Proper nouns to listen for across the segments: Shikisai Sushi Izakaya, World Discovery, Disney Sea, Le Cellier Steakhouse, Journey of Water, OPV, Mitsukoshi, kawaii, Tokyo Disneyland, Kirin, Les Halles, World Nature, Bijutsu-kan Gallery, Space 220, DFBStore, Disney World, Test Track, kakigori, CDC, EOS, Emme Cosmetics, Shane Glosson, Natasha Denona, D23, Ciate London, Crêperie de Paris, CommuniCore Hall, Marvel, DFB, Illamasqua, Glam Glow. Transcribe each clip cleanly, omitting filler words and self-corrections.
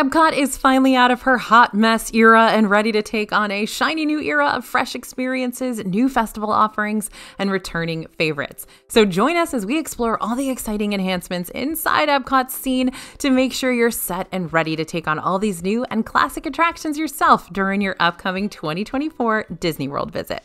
Epcot is finally out of her hot mess era and ready to take on a shiny new era of fresh experiences, new festival offerings, and returning favorites. So join us as we explore all the exciting enhancements inside Epcot's scene to make sure you're set and ready to take on all these new and classic attractions yourself during your upcoming 2024 Disney World visit.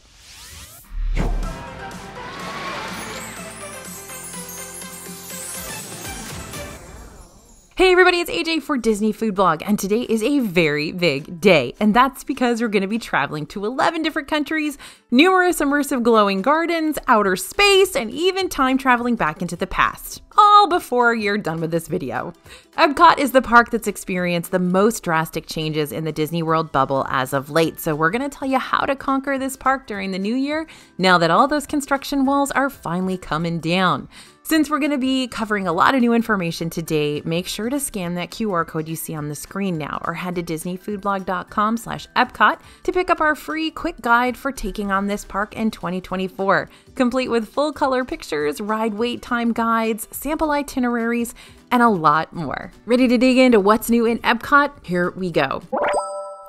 Hey everybody, it's AJ for Disney Food Blog, and today is a very big day, and that's because we're going to be traveling to 11 different countries, numerous immersive glowing gardens, outer space, and even time traveling back into the past. All before you're done with this video. Epcot is the park that's experienced the most drastic changes in the Disney World bubble as of late, so we're going to tell you how to conquer this park during the new year, now that all those construction walls are finally coming down. Since we're going to be covering a lot of new information today, make sure to scan that QR code you see on the screen now, or head to disneyfoodblog.com/Epcot to pick up our free quick guide for taking on this park in 2024, complete with full color pictures, ride wait time guides, sample itineraries, and a lot more. Ready to dig into what's new in Epcot? Here we go.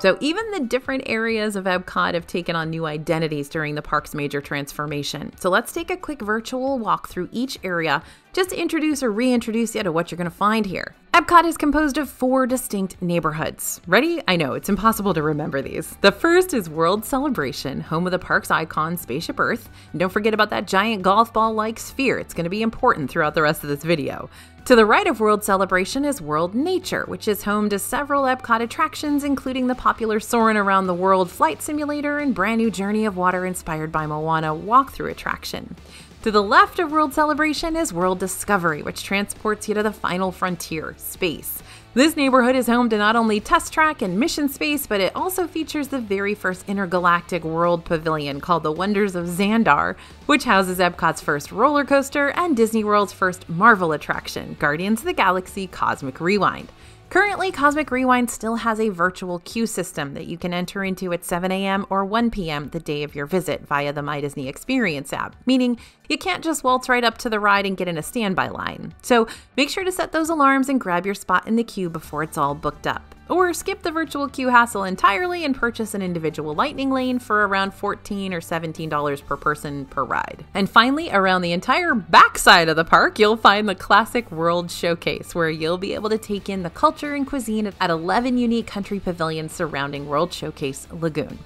So even the different areas of Epcot have taken on new identities during the park's major transformation. So let's take a quick virtual walk through each area just to introduce or reintroduce you to what you're going to find here. Epcot is composed of 4 distinct neighborhoods. Ready? I know, it's impossible to remember these. The first is World Celebration, home of the park's icon, Spaceship Earth. And don't forget about that giant golf ball-like sphere. It's going to be important throughout the rest of this video. To the right of World Celebration is World Nature, which is home to several Epcot attractions, including the popular Soarin' Around the World flight simulator and brand new Journey of Water inspired by Moana walkthrough attraction. To the left of World Celebration is World Discovery, which transports you to the final frontier, space. This neighborhood is home to not only Test Track and Mission Space, but it also features the very first intergalactic world pavilion called the Wonders of Xandar, which houses Epcot's first roller coaster and Disney World's first Marvel attraction, Guardians of the Galaxy: Cosmic Rewind. Currently, Cosmic Rewind still has a virtual queue system that you can enter into at 7 a.m. or 1 p.m. the day of your visit via the My Disney Experience app, meaning you can't just waltz right up to the ride and get in a standby line. So make sure to set those alarms and grab your spot in the queue before it's all booked up. Or skip the virtual queue hassle entirely and purchase an individual Lightning Lane for around $14 or $17 per person per ride. And finally, around the entire backside of the park, you'll find the classic World Showcase, where you'll be able to take in the culture and cuisine at 11 unique country pavilions surrounding World Showcase Lagoon.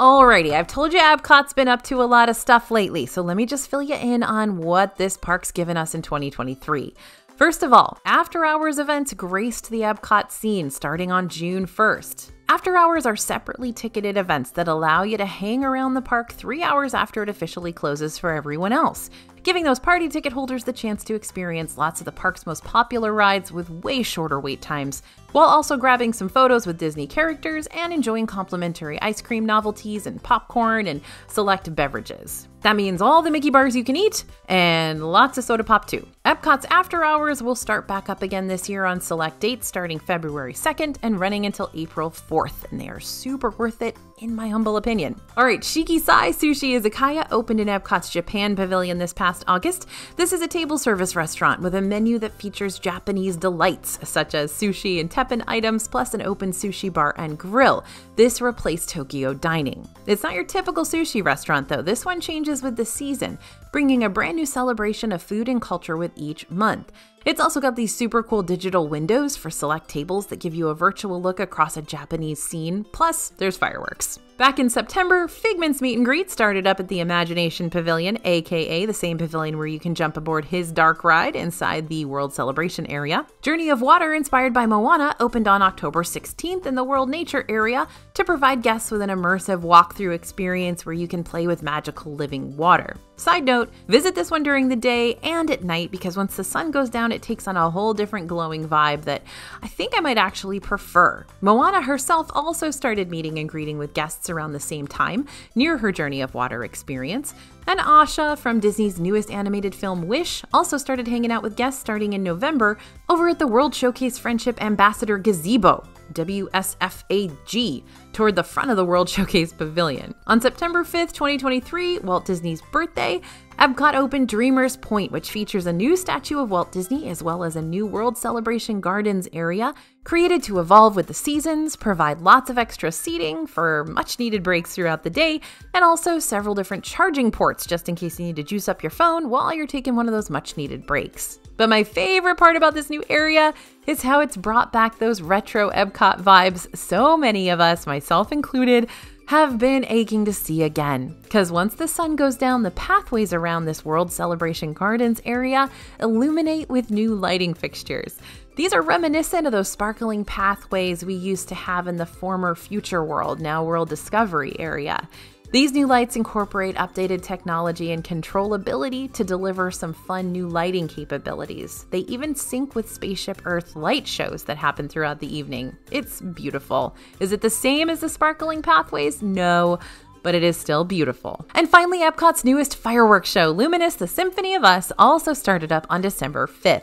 Alrighty, I've told you Epcot's been up to a lot of stuff lately, so let me just fill you in on what this park's given us in 2023. First of all, after-hours events graced the Epcot scene starting on June 1st. After-hours are separately ticketed events that allow you to hang around the park 3 hours after it officially closes for everyone else, giving those party ticket holders the chance to experience lots of the park's most popular rides with way shorter wait times, while also grabbing some photos with Disney characters and enjoying complimentary ice cream novelties and popcorn and select beverages. That means all the Mickey bars you can eat and lots of soda pop too. Epcot's after hours will start back up again this year on select dates starting February 2nd and running until April 4th, and they are super worth it in my humble opinion. All right, Shikisai Sushi Izakaya opened in Epcot's Japan Pavilion this past August. This is a table service restaurant with a menu that features Japanese delights such as sushi and teppan items, plus an open sushi bar and grill. This replaced Tokyo Dining. It's not your typical sushi restaurant though. This one changes with the season, bringing a brand new celebration of food and culture with each month. It's also got these super cool digital windows for select tables that give you a virtual look across a Japanese scene, plus there's fireworks. Back in September, Figment's meet and greet started up at the Imagination Pavilion, aka the same pavilion where you can jump aboard his dark ride inside the World Celebration area. Journey of Water, inspired by Moana, opened on October 16th in the World Nature area to provide guests with an immersive walkthrough experience where you can play with magical living water. Side note, visit this one during the day and at night because once the sun goes down, it takes on a whole different glowing vibe that I think I might actually prefer. Moana herself also started meeting and greeting with guests around the same time near her Journey of Water experience. And Asha from Disney's newest animated film Wish also started hanging out with guests starting in November over at the World Showcase Friendship Ambassador Gazebo, WSFAG, toward the front of the World Showcase Pavilion. On September 5th, 2023, Walt Disney's birthday, Epcot opened Dreamers Point, which features a new statue of Walt Disney as well as a new World Celebration Gardens area created to evolve with the seasons, provide lots of extra seating for much-needed breaks throughout the day, and also several different charging ports just in case you need to juice up your phone while you're taking one of those much-needed breaks. But my favorite part about this new area is how it's brought back those retro Epcot vibes so many of us, myself included, have been aching to see again. Because once the sun goes down, the pathways around this World Celebration Gardens area illuminate with new lighting fixtures. These are reminiscent of those sparkling pathways we used to have in the former Future World, now World Discovery area. These new lights incorporate updated technology and controllability to deliver some fun new lighting capabilities. They even sync with Spaceship Earth light shows that happen throughout the evening. It's beautiful. Is it the same as the sparkling pathways? No, but it is still beautiful. And finally, Epcot's newest fireworks show, Luminous: The Symphony of Us, also started up on December 5th.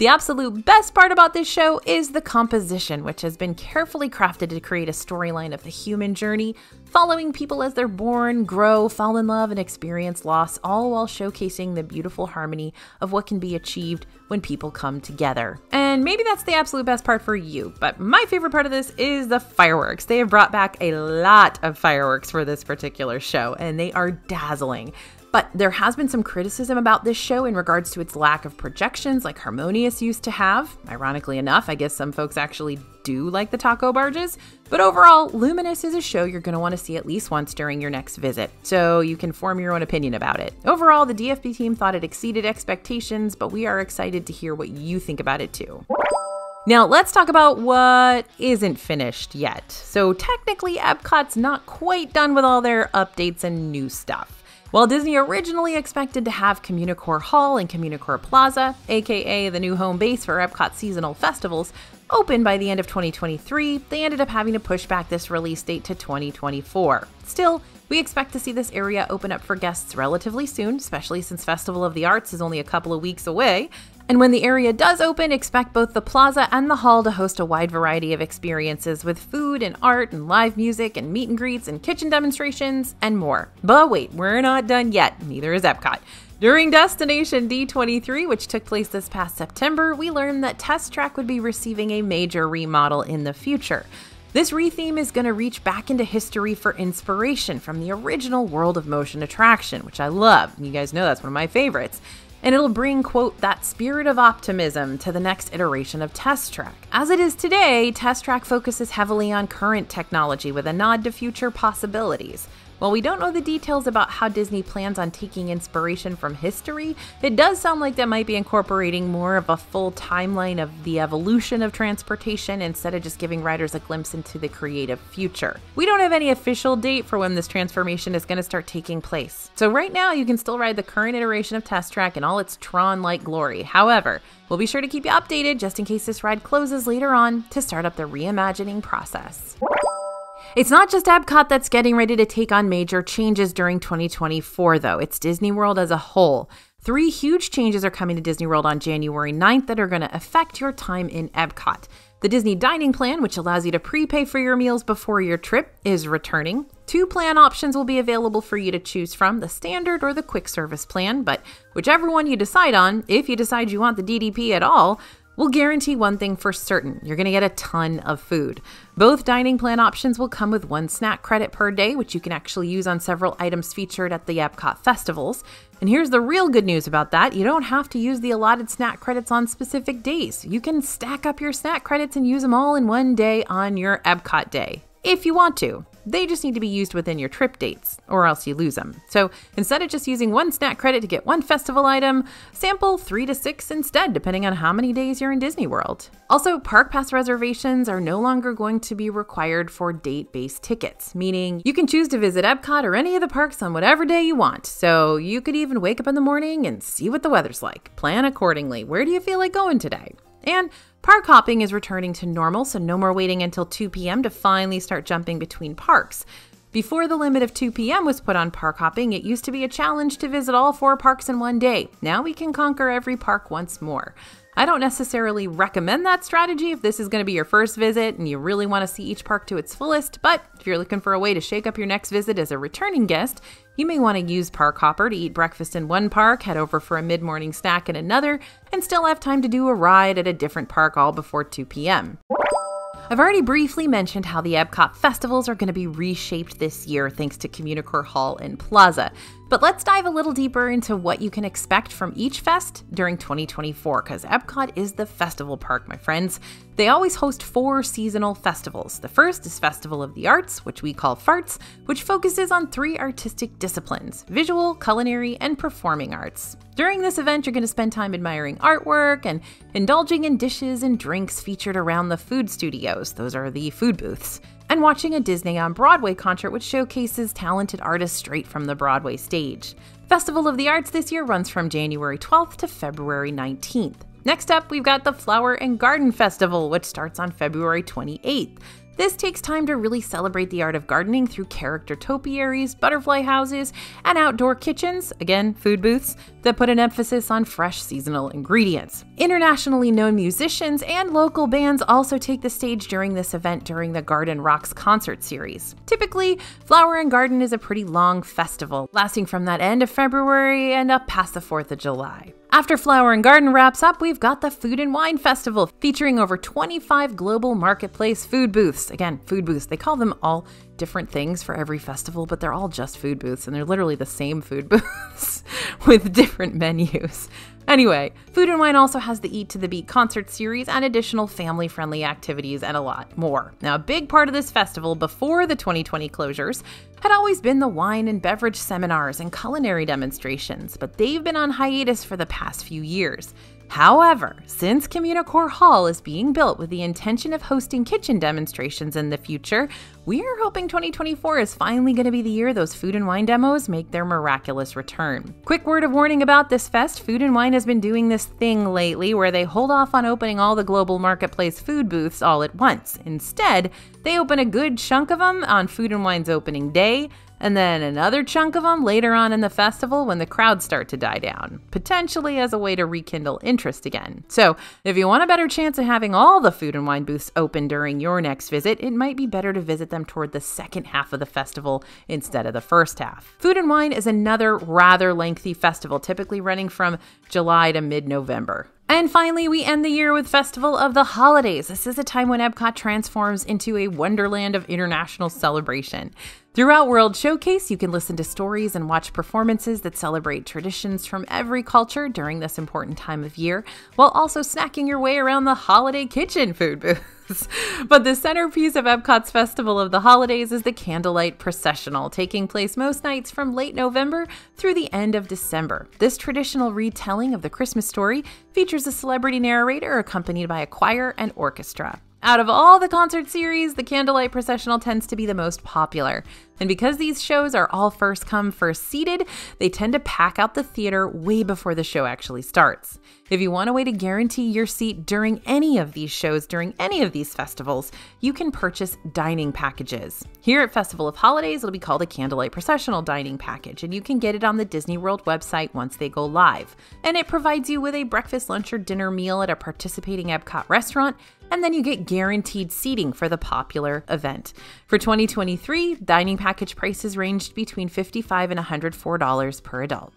The absolute best part about this show is the composition, which has been carefully crafted to create a storyline of the human journey, following people as they're born, grow, fall in love, and experience loss, all while showcasing the beautiful harmony of what can be achieved when people come together. And maybe that's the absolute best part for you, but my favorite part of this is the fireworks. They have brought back a lot of fireworks for this particular show, and they are dazzling. But there has been some criticism about this show in regards to its lack of projections like Harmonious used to have. Ironically enough, I guess some folks actually do like the taco barges. But overall, Luminous is a show you're going to want to see at least once during your next visit, so you can form your own opinion about it. Overall, the DFB team thought it exceeded expectations, but we are excited to hear what you think about it too. Now let's talk about what isn't finished yet. So technically, Epcot's not quite done with all their updates and new stuff. While Disney originally expected to have CommuniCore Hall and CommuniCore Plaza, aka the new home base for Epcot seasonal festivals, open by the end of 2023, they ended up having to push back this release date to 2024. Still, we expect to see this area open up for guests relatively soon, especially since Festival of the Arts is only a couple of weeks away. And when the area does open, expect both the plaza and the hall to host a wide variety of experiences with food and art and live music and meet and greets and kitchen demonstrations and more. But wait, we're not done yet. Neither is Epcot. During Destination D23, which took place this past September, we learned that Test Track would be receiving a major remodel in the future. This retheme is going to reach back into history for inspiration from the original World of Motion attraction, which I love. You guys know that's one of my favorites. And it'll bring, quote, that spirit of optimism to the next iteration of Test Track. As it is today, Test Track focuses heavily on current technology with a nod to future possibilities. While we don't know the details about how Disney plans on taking inspiration from history, it does sound like that might be incorporating more of a full timeline of the evolution of transportation instead of just giving riders a glimpse into the creative future. We don't have any official date for when this transformation is going to start taking place. So right now, you can still ride the current iteration of Test Track in all its Tron-like glory. However, we'll be sure to keep you updated just in case this ride closes later on to start up the reimagining process. It's not just Epcot that's getting ready to take on major changes during 2024, though. It's Disney World as a whole. 3 huge changes are coming to Disney World on January 9th that are going to affect your time in Epcot. The Disney Dining Plan, which allows you to prepay for your meals before your trip, is returning. 2 plan options will be available for you to choose from, the standard or the quick service plan, but whichever one you decide on, if you decide you want the DDP at all, we'll guarantee one thing for certain, you're gonna get a ton of food. Both dining plan options will come with 1 snack credit per day, which you can actually use on several items featured at the Epcot festivals. And here's the real good news about that, you don't have to use the allotted snack credits on specific days. You can stack up your snack credits and use them all in one day on your Epcot day, if you want to. They just need to be used within your trip dates, or else you lose them. So instead of just using 1 snack credit to get 1 festival item, sample 3 to 6 instead, depending on how many days you're in Disney World. Also, Park Pass reservations are no longer going to be required for date-based tickets, meaning you can choose to visit Epcot or any of the parks on whatever day you want. So you could even wake up in the morning and see what the weather's like. Plan accordingly. Where do you feel like going today? And park hopping is returning to normal, so no more waiting until 2 p.m. to finally start jumping between parks. Before the limit of 2 p.m. was put on park hopping, it used to be a challenge to visit all 4 parks in one day. Now we can conquer every park once more. I don't necessarily recommend that strategy if this is going to be your first visit and you really want to see each park to its fullest, but if you're looking for a way to shake up your next visit as a returning guest, you may want to use Park Hopper to eat breakfast in one park, head over for a mid-morning snack in another, and still have time to do a ride at a different park all before 2 p.m. I've already briefly mentioned how the Epcot festivals are going to be reshaped this year thanks to CommuniCore Hall and Plaza, but let's dive a little deeper into what you can expect from each fest during 2024, because Epcot is the festival park, my friends. They always host 4 seasonal festivals. The first is Festival of the Arts, which we call FARTS, which focuses on 3 artistic disciplines: visual, culinary, and performing arts. During this event, you're going to spend time admiring artwork and indulging in dishes and drinks featured around the food studios. Those are the food booths. And watching a Disney on Broadway concert, which showcases talented artists straight from the Broadway stage. Festival of the Arts this year runs from January 12th to February 19th. Next up, we've got the Flower and Garden Festival, which starts on February 28th. This takes time to really celebrate the art of gardening through character topiaries, butterfly houses, and outdoor kitchens, again, food booths, that put an emphasis on fresh seasonal ingredients. Internationally known musicians and local bands also take the stage during this event during the Garden Rocks concert series. Typically, Flower and Garden is a pretty long festival, lasting from that end of February and up past the 4th of July. After Flower and Garden wraps up, we've got the Food and Wine Festival, featuring over 25 global marketplace food booths. Again, food booths. They call them all different things for every festival, but they're all just food booths, and they're literally the same food booths with different menus. Anyway, Food and Wine also has the Eat to the Beat concert series and additional family-friendly activities and a lot more. Now, a big part of this festival before the 2020 closures had always been the wine and beverage seminars and culinary demonstrations, but they've been on hiatus for the past few years. However, since CommuniCore Hall is being built with the intention of hosting kitchen demonstrations in the future, we are hoping 2024 is finally going to be the year those food and wine demos make their miraculous return. Quick word of warning about this fest, Food and Wine has been doing this thing lately where they hold off on opening all the global marketplace food booths all at once. Instead, they open a good chunk of them on Food and Wine's opening day, and then another chunk of them later on in the festival when the crowds start to die down, potentially as a way to rekindle interest again. So if you want a better chance of having all the food and wine booths open during your next visit, it might be better to visit them toward the second half of the festival instead of the first half. Food and Wine is another rather lengthy festival, typically running from July to mid-November. And finally, we end the year with Festival of the Holidays. This is a time when Epcot transforms into a wonderland of international celebration. Throughout World Showcase, you can listen to stories and watch performances that celebrate traditions from every culture during this important time of year, while also snacking your way around the holiday kitchen food booth. But the centerpiece of Epcot's Festival of the Holidays is the Candlelight Processional, taking place most nights from late November through the end of December. This traditional retelling of the Christmas story features a celebrity narrator accompanied by a choir and orchestra. Out of all the concert series, the Candlelight Processional tends to be the most popular. And because these shows are all first come, first seated, they tend to pack out the theater way before the show actually starts. If you want a way to guarantee your seat during any of these shows, during any of these festivals, you can purchase dining packages. Here at Festival of Holidays, it'll be called a Candlelight Processional Dining Package, and you can get it on the Disney World website once they go live. And it provides you with a breakfast, lunch, or dinner meal at a participating Epcot restaurant, and then you get guaranteed seating for the popular event. For 2023, dining package prices ranged between $55 and $104 per adult.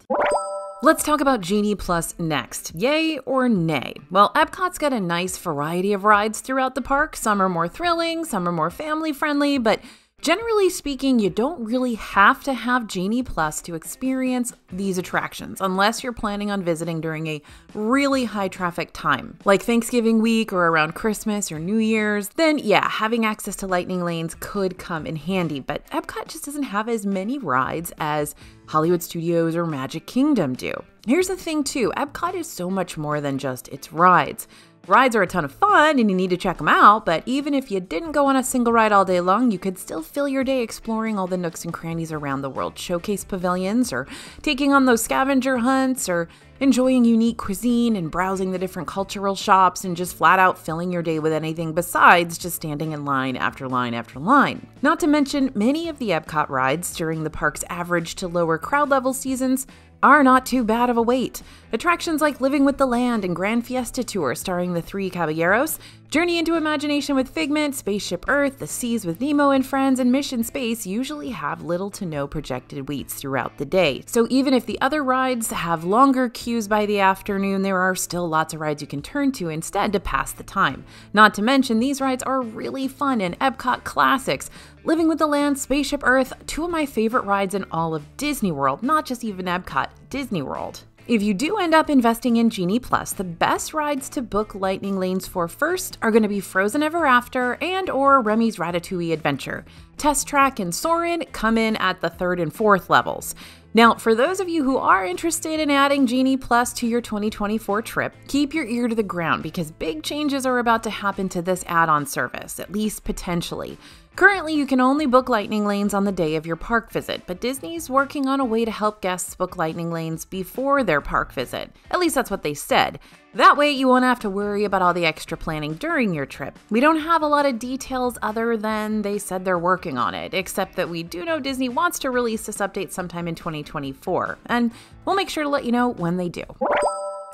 Let's talk about Genie Plus next. Yay or nay? Well, Epcot's got a nice variety of rides throughout the park. Some are more thrilling, some are more family-friendly, but generally speaking, you don't really have to have Genie Plus to experience these attractions unless you're planning on visiting during a really high traffic time, like Thanksgiving week or around Christmas or New Year's. Then yeah, having access to Lightning Lanes could come in handy, but Epcot just doesn't have as many rides as Hollywood Studios or Magic Kingdom do. Here's the thing too, Epcot is so much more than just its rides. Rides are a ton of fun and you need to check them out, but even if you didn't go on a single ride all day long, you could still fill your day exploring all the nooks and crannies around the World Showcase pavilions, or taking on those scavenger hunts, or enjoying unique cuisine and browsing the different cultural shops, and just flat out filling your day with anything besides just standing in line after line after line. Not to mention, many of the Epcot rides during the park's average to lower crowd level seasons are not too bad of a wait. Attractions like Living with the Land and Grand Fiesta Tour starring the Three Caballeros, Journey into Imagination with Figment, Spaceship Earth, The Seas with Nemo and Friends, and Mission Space usually have little to no projected waits throughout the day. So even if the other rides have longer queues by the afternoon, there are still lots of rides you can turn to instead to pass the time. Not to mention, these rides are really fun and Epcot classics. Living with the Land, Spaceship Earth, two of my favorite rides in all of Disney World, not just even Epcot, Disney World. If you do end up investing in Genie Plus, the best rides to book Lightning Lanes for first are going to be Frozen Ever After and or Remy's Ratatouille Adventure. Test Track and Soarin' come in at the 3rd and 4th levels. Now, for those of you who are interested in adding Genie Plus to your 2024 trip, keep your ear to the ground because big changes are about to happen to this add-on service, at least potentially. Currently, you can only book Lightning Lanes on the day of your park visit, but Disney's working on a way to help guests book Lightning Lanes before their park visit. At least that's what they said. That way, you won't have to worry about all the extra planning during your trip. We don't have a lot of details other than they said they're working on it, except that we do know Disney wants to release this update sometime in 2024, and we'll make sure to let you know when they do.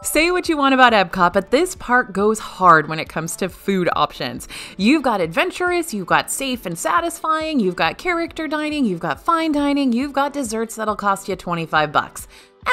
Say what you want about Epcot, but this park goes hard when it comes to food options. You've got adventurous, you've got safe and satisfying, you've got character dining, you've got fine dining, you've got desserts that'll cost you 25 bucks.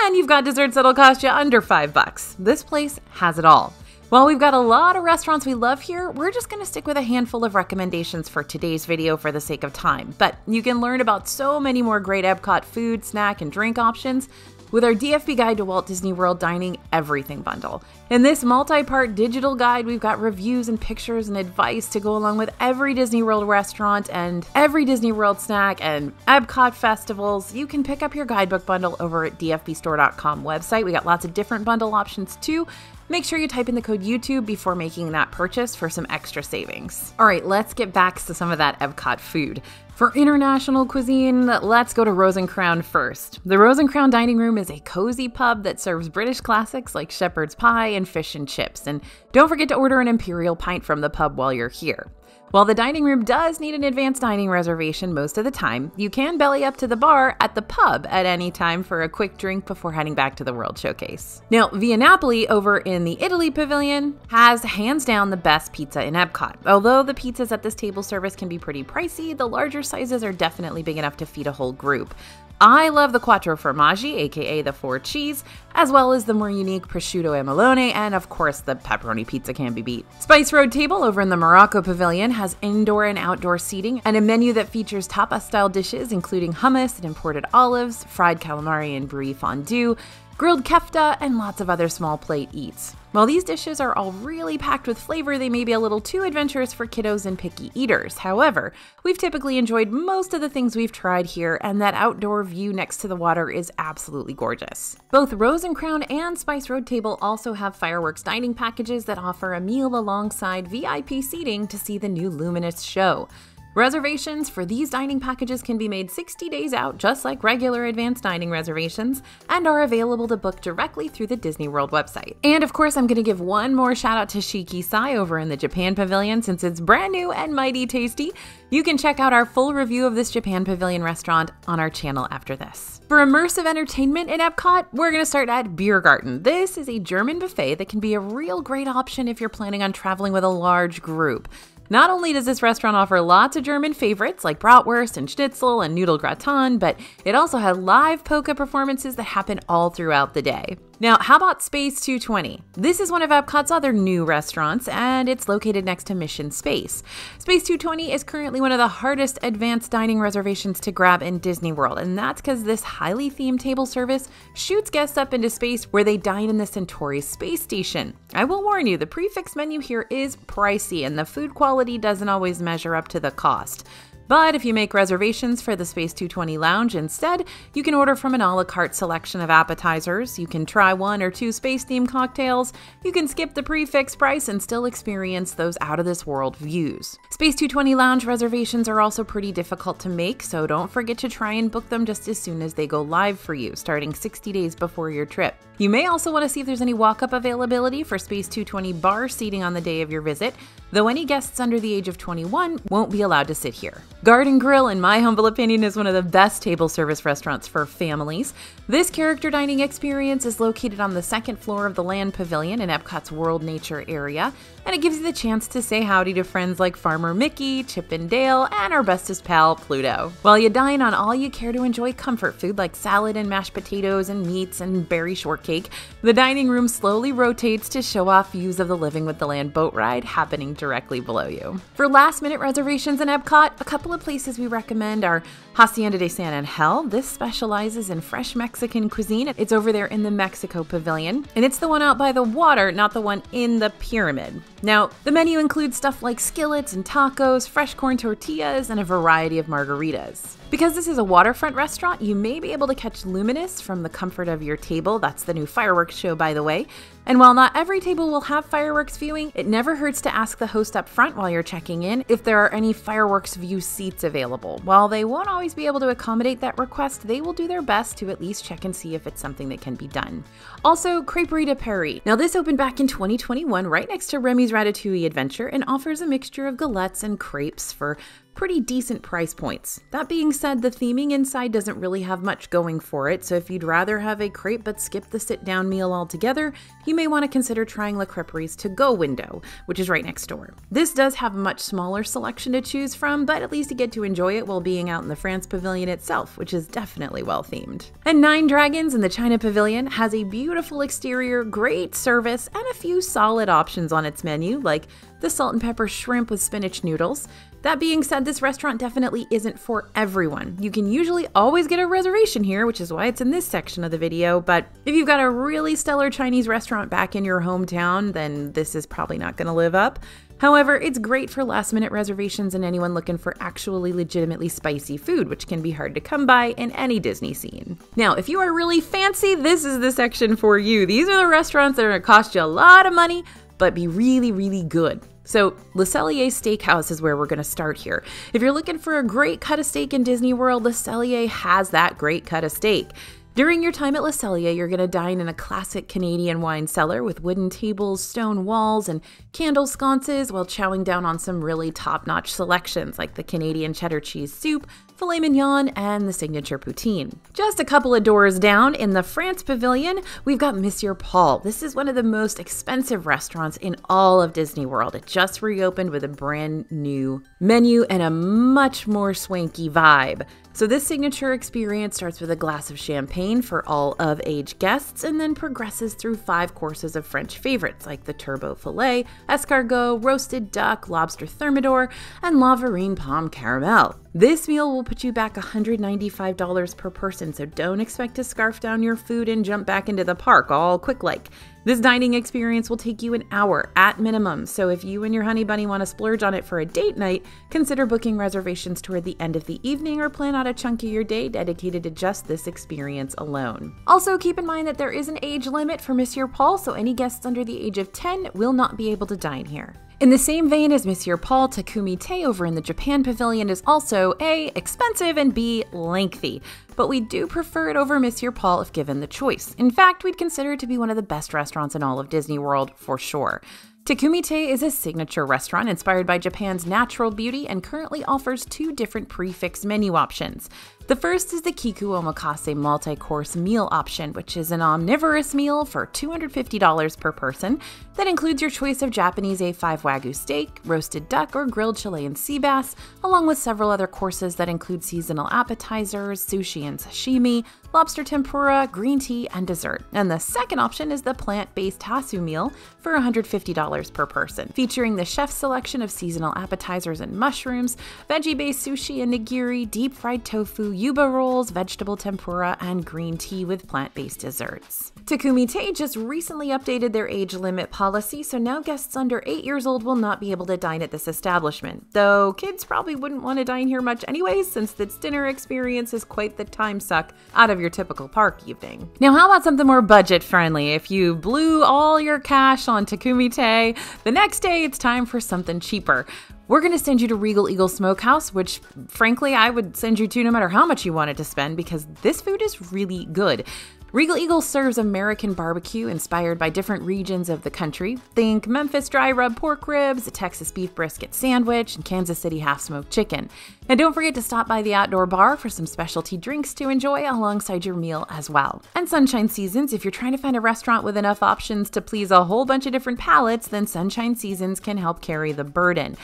And you've got desserts that'll cost you under 5 bucks. This place has it all. While we've got a lot of restaurants we love here, we're just going to stick with a handful of recommendations for today's video for the sake of time. But you can learn about so many more great Epcot food, snack, and drink options with our DFB Guide to Walt Disney World Dining Everything Bundle. In this multi-part digital guide, we've got reviews and pictures and advice to go along with every Disney World restaurant and every Disney World snack and Epcot festivals. You can pick up your guidebook bundle over at dfbstore.com website. We got lots of different bundle options too. Make sure you type in the code YouTube before making that purchase for some extra savings. All right, let's get back to some of that Epcot food. For international cuisine, let's go to Rose and Crown first. The Rose and Crown dining room is a cozy pub that serves British classics like shepherd's pie and fish and chips, and don't forget to order an imperial pint from the pub while you're here. While the dining room does need an advanced dining reservation most of the time, you can belly up to the bar at the pub at any time for a quick drink before heading back to the World Showcase. Now, Via Napoli over in the Italy pavilion has hands down the best pizza in Epcot. Although the pizzas at this table service can be pretty pricey, the larger sizes are definitely big enough to feed a whole group. I love the quattro formaggi, aka the 4 cheese, as well as the more unique prosciutto abalone, and of course the pepperoni pizza can be beat. Spice Road Table over in the Morocco Pavilion has indoor and outdoor seating and a menu that features tapas-style dishes including hummus and imported olives, fried calamari and brie fondue, grilled kefta, and lots of other small plate eats. While these dishes are all really packed with flavor, they may be a little too adventurous for kiddos and picky eaters. However, we've typically enjoyed most of the things we've tried here, and that outdoor view next to the water is absolutely gorgeous. Both Rose and Crown and Spice Road Table also have fireworks dining packages that offer a meal alongside VIP seating to see the new Luminous show. Reservations for these dining packages can be made 60 days out, just like regular advanced dining reservations, and are available to book directly through the Disney World website. And of course, I'm going to give one more shout out to Shiki-sai over in the Japan Pavilion since it's brand new and mighty tasty. You can check out our full review of this Japan Pavilion restaurant on our channel after this. For immersive entertainment in Epcot, we're going to start at Beer Garten. This is a German buffet that can be a real great option if you're planning on traveling with a large group. Not only does this restaurant offer lots of German favorites like bratwurst and schnitzel and noodle gratin, but it also has live polka performances that happen all throughout the day. Now, how about Space 220? This is one of Epcot's other new restaurants, and it's located next to Mission Space. Space 220 is currently one of the hardest advanced dining reservations to grab in Disney World, and that's because this highly themed table service shoots guests up into space where they dine in the Centauri space station. I will warn you, the prefix menu here is pricey, and the food quality doesn't always measure up to the cost. But if you make reservations for the Space 220 Lounge instead, you can order from an a la carte selection of appetizers, you can try one or two space-themed cocktails, you can skip the prefix price and still experience those out-of-this-world views. Space 220 Lounge reservations are also pretty difficult to make, so don't forget to try and book them just as soon as they go live for you, starting 60 days before your trip. You may also want to see if there's any walk-up availability for Space 220 bar seating on the day of your visit, though any guests under the age of 21 won't be allowed to sit here. Garden Grill, in my humble opinion, is one of the best table service restaurants for families. This character dining experience is located on the second floor of the Land Pavilion in Epcot's World Nature area, and it gives you the chance to say howdy to friends like Farmer Mickey, Chip and Dale, and our bestest pal, Pluto. While you dine on all you care to enjoy comfort food like salad and mashed potatoes and meats and berry shortcake, the dining room slowly rotates to show off views of the Living with the Land boat ride happening directly below you. For last-minute reservations in Epcot, a couple of places we recommend are Hacienda de San Angel. This specializes in fresh Mexican cuisine. It's over there in the Mexico Pavilion, and it's the one out by the water, not the one in the pyramid. Now, the menu includes stuff like skillets and tacos, fresh corn tortillas, and a variety of margaritas. Because this is a waterfront restaurant, you may be able to catch Luminous from the comfort of your table. That's the new fireworks show, by the way. And while not every table will have fireworks viewing, it never hurts to ask the host up front while you're checking in if there are any fireworks view seats available. While they won't always be able to accommodate that request, they will do their best to at least check and see if it's something that can be done. Also, Crêperie de Paris. Now, this opened back in 2021 right next to Remy's Ratatouille Adventure and offers a mixture of galettes and crepes for pretty decent price points. That being said, the theming inside doesn't really have much going for it, so if you'd rather have a crepe but skip the sit-down meal altogether, you may want to consider trying La Crêperie's to-go window, which is right next door. This does have a much smaller selection to choose from, but at least you get to enjoy it while being out in the France Pavilion itself, which is definitely well-themed. And Nine Dragons in the China Pavilion has a beautiful exterior, great service, and a few solid options on its menu, like the salt and pepper shrimp with spinach noodles. That being said, this restaurant definitely isn't for everyone. You can usually always get a reservation here, which is why it's in this section of the video, but if you've got a really stellar Chinese restaurant back in your hometown, then this is probably not going to live up. However, it's great for last-minute reservations and anyone looking for actually legitimately spicy food, which can be hard to come by in any Disney scene. Now, if you are really fancy, this is the section for you. These are the restaurants that are going to cost you a lot of money, but be really, really good. So Le Cellier Steakhouse is where we're going to start here. If you're looking for a great cut of steak in Disney World, Le Cellier has that great cut of steak. During your time at Le Cellier, you're going to dine in a classic Canadian wine cellar with wooden tables, stone walls, and candle sconces while chowing down on some really top-notch selections like the Canadian cheddar cheese soup, filet mignon, and the signature poutine. Just a couple of doors down in the France Pavilion, we've got Monsieur Paul. This is one of the most expensive restaurants in all of Disney World. It just reopened with a brand new menu and a much more swanky vibe. So this signature experience starts with a glass of champagne for all of age guests and then progresses through 5 courses of French favorites like the Turbo Filet, Escargot, Roasted Duck, Lobster Thermidor, and Laverine Pomme Caramel. This meal will put you back $195 per person, so don't expect to scarf down your food and jump back into the park all quick-like. This dining experience will take you an hour at minimum, so if you and your honey bunny want to splurge on it for a date night, consider booking reservations toward the end of the evening or plan out a chunk of your day dedicated to just this experience alone. Also, keep in mind that there is an age limit for Monsieur Paul, so any guests under the age of 10 will not be able to dine here. In the same vein as Monsieur Paul, Takumi Tei over in the Japan Pavilion is also A, expensive, and B, lengthy. But we do prefer it over Monsieur Paul if given the choice. In fact, we'd consider it to be one of the best restaurants in all of Disney World, for sure. Takumi Tei is a signature restaurant inspired by Japan's natural beauty and currently offers 2 different prefix menu options. The first is the Kiku Omakase multi-course meal option, which is an omnivorous meal for $250 per person that includes your choice of Japanese A5 Wagyu steak, roasted duck, or grilled Chilean sea bass, along with several other courses that include seasonal appetizers, sushi and sashimi, lobster tempura, green tea, and dessert. And the second option is the plant-based Hasu meal for $150 per person, featuring the chef's selection of seasonal appetizers and mushrooms, veggie-based sushi and nigiri, deep-fried tofu, yuba rolls, vegetable tempura, and green tea with plant-based desserts. Takumi Tei just recently updated their age limit policy, so now guests under 8 years old will not be able to dine at this establishment, though kids probably wouldn't want to dine here much anyways, since this dinner experience is quite the time suck out of your typical park evening. Now how about something more budget-friendly? If you blew all your cash on Takumi Tei, the next day it's time for something cheaper. We're going to send you to Regal Eagle Smokehouse, which frankly I would send you to no matter how much you wanted to spend, because this food is really good. Regal Eagle serves American barbecue inspired by different regions of the country. Think Memphis dry rub pork ribs, a Texas beef brisket sandwich, and Kansas City half-smoked chicken. And don't forget to stop by the outdoor bar for some specialty drinks to enjoy alongside your meal as well. And Sunshine Seasons, if you're trying to find a restaurant with enough options to please a whole bunch of different palates, then Sunshine Seasons can help carry the burden.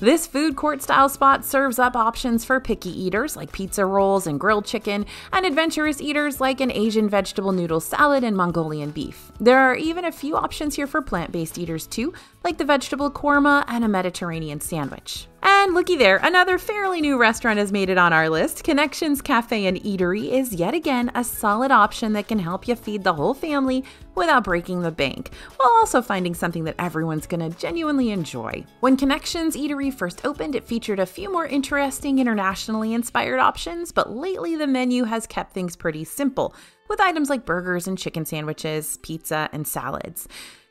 This food court-style spot serves up options for picky eaters like pizza rolls and grilled chicken, and adventurous eaters like an Asian vegetable noodle salad and Mongolian beef. There are even a few options here for plant-based eaters too, like the vegetable korma and a Mediterranean sandwich. And looky there, another fairly new restaurant has made it on our list. Connections Cafe and Eatery is yet again a solid option that can help you feed the whole family without breaking the bank, while also finding something that everyone's gonna genuinely enjoy. When Connections Eatery first opened, it featured a few more interesting internationally inspired options, but lately the menu has kept things pretty simple, with items like burgers and chicken sandwiches, pizza, and salads.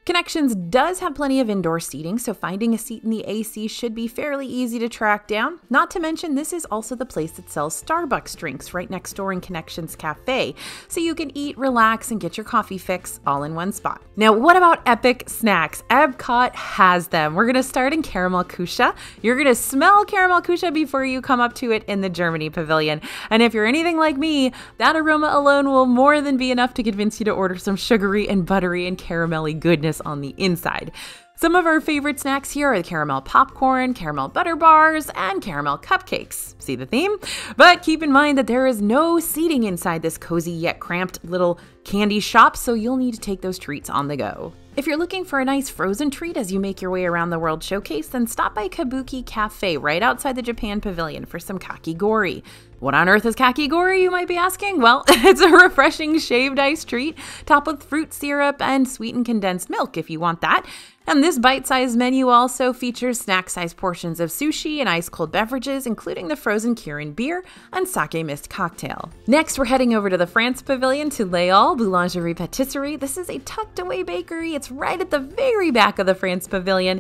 Connections does have plenty of indoor seating, so finding a seat in the AC should be fairly easy to track down. Not to mention, this is also the place that sells Starbucks drinks right next door in Connections Cafe, so you can eat, relax, and get your coffee fix all in one spot. Now, what about epic snacks? Epcot has them. We're gonna start in Caramel Kusha. You're gonna smell Caramel Kusha before you come up to it in the Germany Pavilion. And if you're anything like me, that aroma alone will more than be enough to convince you to order some sugary and buttery and caramelly goodness on the inside. Some of our favorite snacks here are the caramel popcorn, caramel butter bars, and caramel cupcakes. See the theme? But keep in mind that there is no seating inside this cozy yet cramped little candy shop, so you'll need to take those treats on the go. If you're looking for a nice frozen treat as you make your way around the World Showcase, then stop by Kabuki Cafe right outside the Japan Pavilion for some kakigori. What on earth is kakigori, you might be asking? Well, it's a refreshing shaved ice treat topped with fruit syrup and sweetened condensed milk if you want that. And this bite-sized menu also features snack-sized portions of sushi and ice-cold beverages, including the frozen Kirin beer and sake mist cocktail. Next, we're heading over to the France Pavilion to Les Halles Boulangerie Patisserie. This is a tucked-away bakery. It's right at the very back of the France Pavilion,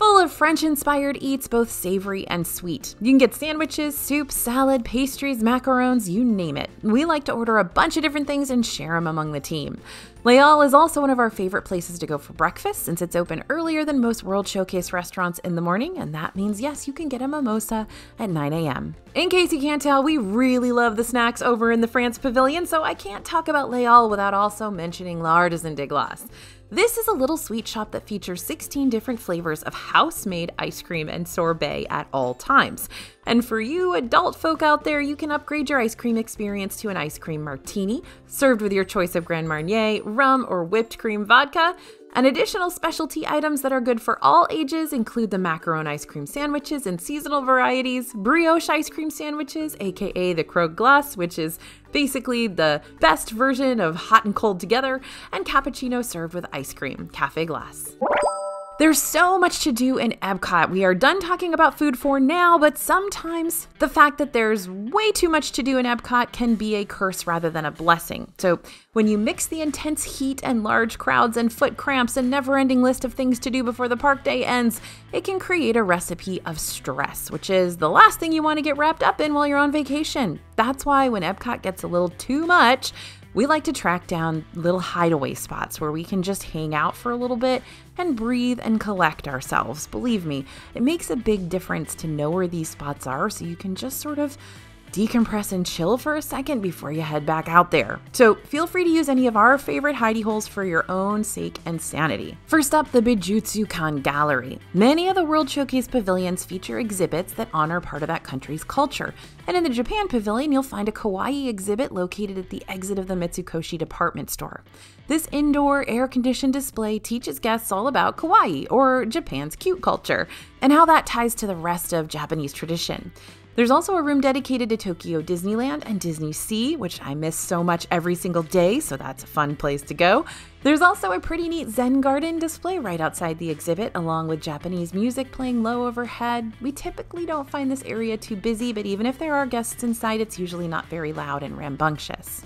full of French-inspired eats, both savory and sweet. You can get sandwiches, soup, salad, pastries, macarons, you name it. We like to order a bunch of different things and share them among the team. Les Halles is also one of our favorite places to go for breakfast, since it's open earlier than most World Showcase restaurants in the morning, and that means, yes, you can get a mimosa at 9 a.m. In case you can't tell, we really love the snacks over in the France Pavilion, so I can't talk about Les Halles without also mentioning L'Artisan de Glace. This is a little sweet shop that features 16 different flavors of house-made ice cream and sorbet at all times. And for you adult folk out there, you can upgrade your ice cream experience to an ice cream martini, served with your choice of Grand Marnier, rum, or whipped cream vodka. And additional specialty items that are good for all ages include the macaron ice cream sandwiches and seasonal varieties, brioche ice cream sandwiches, aka the croque glace, which is basically the best version of hot and cold together, and cappuccino served with ice cream, café glace. There's so much to do in Epcot. We are done talking about food for now, but sometimes the fact that there's way too much to do in Epcot can be a curse rather than a blessing. So when you mix the intense heat and large crowds and foot cramps and never-ending list of things to do before the park day ends, it can create a recipe of stress, which is the last thing you want to get wrapped up in while you're on vacation. That's why when Epcot gets a little too much, we like to track down little hideaway spots where we can just hang out for a little bit and breathe and collect ourselves. Believe me, it makes a big difference to know where these spots are so you can just sort of decompress and chill for a second before you head back out there. So feel free to use any of our favorite hidey holes for your own sake and sanity. First up, the Bijutsu-kan Gallery. Many of the World Showcase pavilions feature exhibits that honor part of that country's culture. And in the Japan Pavilion, you'll find a kawaii exhibit located at the exit of the Mitsukoshi department store. This indoor, air-conditioned display teaches guests all about kawaii, or Japan's cute culture. and how that ties to the rest of Japanese tradition. There's also a room dedicated to Tokyo Disneyland and Disney Sea, which I miss so much every single day, so that's a fun place to go. There's also a pretty neat Zen garden display right outside the exhibit, along with Japanese music playing low overhead. We typically don't find this area too busy, but even if there are guests inside, it's usually not very loud and rambunctious.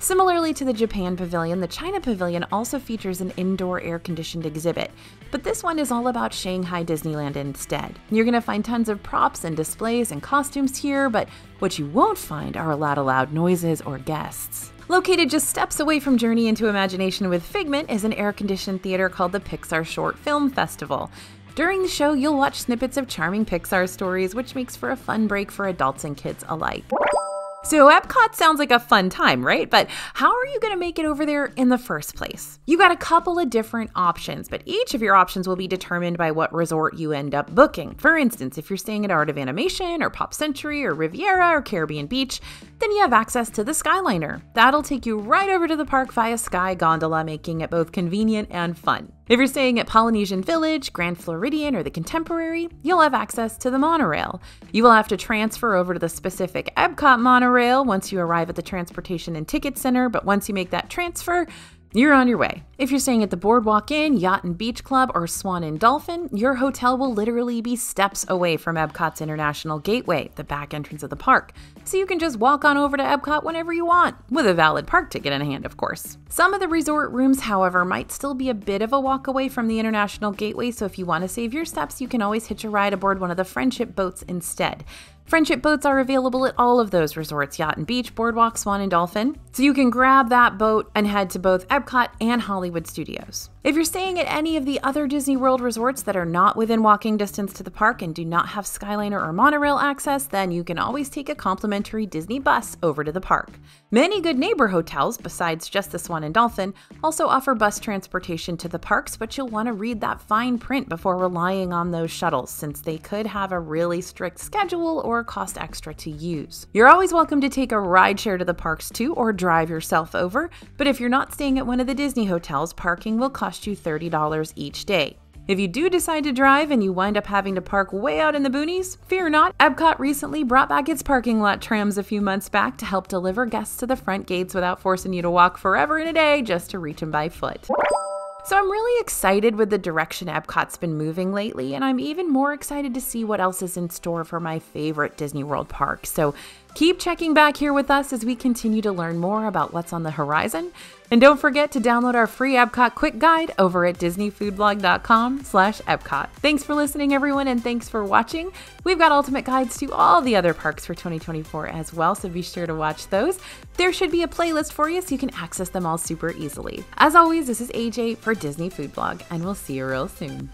Similarly to the Japan Pavilion, the China Pavilion also features an indoor air-conditioned exhibit, but this one is all about Shanghai Disneyland instead. You're going to find tons of props and displays and costumes here, but what you won't find are a lot of loud noises or guests. Located just steps away from Journey into Imagination with Figment is an air-conditioned theater called the Pixar Short Film Festival. During the show, you'll watch snippets of charming Pixar stories, which makes for a fun break for adults and kids alike. So Epcot sounds like a fun time, right? But how are you going to make it over there in the first place? You got a couple of different options, but each of your options will be determined by what resort you end up booking. For instance, if you're staying at Art of Animation or Pop Century or Riviera or Caribbean Beach, then you have access to the Skyliner. That'll take you right over to the park via Sky Gondola, making it both convenient and fun. If you're staying at Polynesian Village, Grand Floridian, or the Contemporary, you'll have access to the monorail. You will have to transfer over to the specific Epcot monorail once you arrive at the Transportation and Ticket Center, but once you make that transfer, you're on your way. If you're staying at the Boardwalk Inn, Yacht and Beach Club, or Swan and Dolphin, your hotel will literally be steps away from Epcot's International Gateway, the back entrance of the park, so you can just walk on over to Epcot whenever you want, with a valid park ticket in hand, of course. Some of the resort rooms, however, might still be a bit of a walk away from the International Gateway, so if you want to save your steps, you can always hitch a ride aboard one of the Friendship boats instead. Friendship boats are available at all of those resorts, Yacht and Beach, Boardwalk, Swan and Dolphin, so you can grab that boat and head to both Epcot and Hollywood Studios. If you're staying at any of the other Disney World resorts that are not within walking distance to the park and do not have Skyliner or monorail access, then you can always take a complimentary Disney bus over to the park. Many Good Neighbor hotels, besides just the Swan and Dolphin, also offer bus transportation to the parks, but you'll want to read that fine print before relying on those shuttles, since they could have a really strict schedule or cost extra to use. You're always welcome to take a rideshare to the parks too, or drive yourself over, but if you're not staying at one of the Disney hotels, parking will cost you $30 each day. If you do decide to drive and you wind up having to park way out in the boonies, fear not, Epcot recently brought back its parking lot trams a few months back to help deliver guests to the front gates without forcing you to walk forever in a day just to reach them by foot. So I'm really excited with the direction Epcot's been moving lately, and I'm even more excited to see what else is in store for my favorite Disney World park. So keep checking back here with us as we continue to learn more about what's on the horizon. And don't forget to download our free Epcot Quick Guide over at disneyfoodblog.com/Epcot. Thanks for listening, everyone, and thanks for watching. We've got ultimate guides to all the other parks for 2024 as well, so be sure to watch those. There should be a playlist for you so you can access them all super easily. As always, this is AJ for Disney Food Blog, and we'll see you real soon.